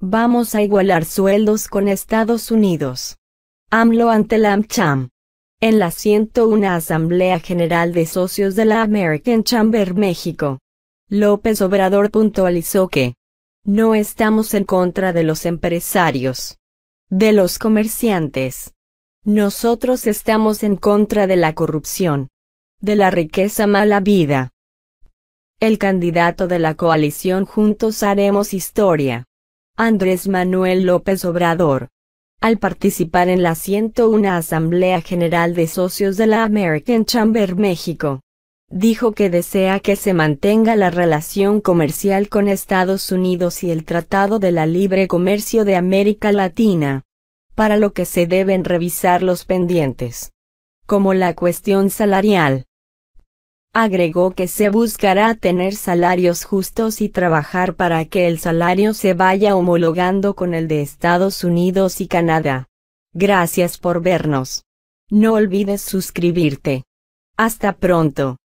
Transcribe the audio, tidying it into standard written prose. Vamos a igualar sueldos con Estados Unidos. AMLO ante la AmCham. En la 101 Asamblea General de Socios de la American Chamber México, López Obrador puntualizó que no estamos en contra de los empresarios, de los comerciantes. Nosotros estamos en contra de la corrupción, de la riqueza mala vida. El candidato de la coalición Juntos Haremos Historia, Andrés Manuel López Obrador, al participar en la 101 Asamblea General de Socios de la American Chamber México, dijo que desea que se mantenga la relación comercial con Estados Unidos y el Tratado de Libre Comercio de América Latina, para lo que se deben revisar los pendientes, como la cuestión salarial. Agregó que se buscará tener salarios justos y trabajar para que el salario se vaya homologando con el de Estados Unidos y Canadá. Gracias por vernos. No olvides suscribirte. Hasta pronto.